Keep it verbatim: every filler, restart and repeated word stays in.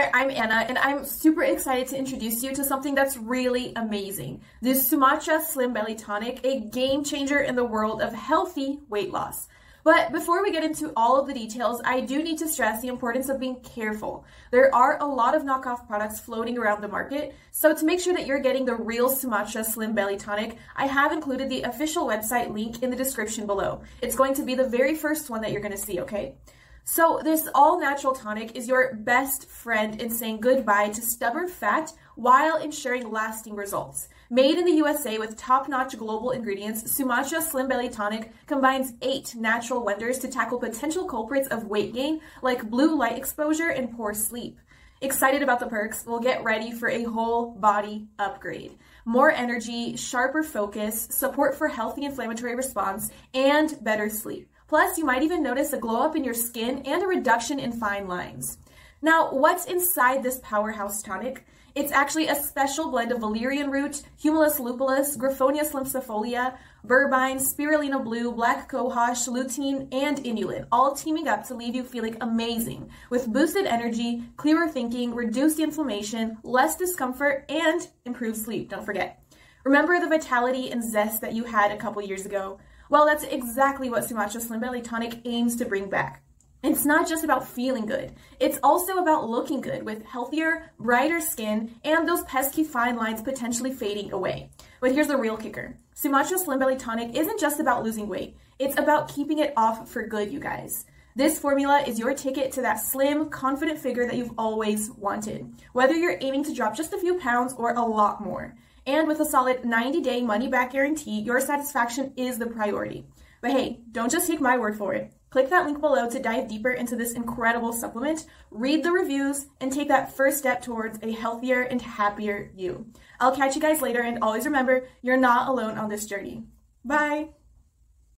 there, I'm Anna, and I'm super excited to introduce you to something that's really amazing. This Sumatra Slim Belly Tonic, a game changer in the world of healthy weight loss. But before we get into all of the details, I do need to stress the importance of being careful. There are a lot of knockoff products floating around the market, so to make sure that you're getting the real Sumatra Slim Belly Tonic, I have included the official website link in the description below. It's going to be the very first one that you're going to see, okay? So this all-natural tonic is your best friend in saying goodbye to stubborn fat while ensuring lasting results. Made in the U S A with top-notch global ingredients, Sumatra Slim Belly Tonic combines eight natural wonders to tackle potential culprits of weight gain like blue light exposure and poor sleep. Excited about the perks? Well, get ready for a whole body upgrade. More energy, sharper focus, support for healthy inflammatory response, and better sleep. Plus, you might even notice a glow up in your skin and a reduction in fine lines. Now, what's inside this powerhouse tonic? It's actually a special blend of valerian root, humulus lupulus, griffonia simplicifolia, berberine, spirulina blue, black cohosh, lutein, and inulin, all teaming up to leave you feeling amazing with boosted energy, clearer thinking, reduced inflammation, less discomfort, and improved sleep, don't forget. Remember the vitality and zest that you had a couple years ago? Well, that's exactly what Sumatra Slim Belly Tonic aims to bring back. It's not just about feeling good. It's also about looking good with healthier, brighter skin and those pesky fine lines potentially fading away. But here's the real kicker. Sumatra Slim Belly Tonic isn't just about losing weight. It's about keeping it off for good, you guys. This formula is your ticket to that slim, confident figure that you've always wanted, whether you're aiming to drop just a few pounds or a lot more. And with a solid ninety day money-back guarantee, your satisfaction is the priority. But hey, don't just take my word for it. Click that link below to dive deeper into this incredible supplement, read the reviews, and take that first step towards a healthier and happier you. I'll catch you guys later, and always remember, you're not alone on this journey. Bye!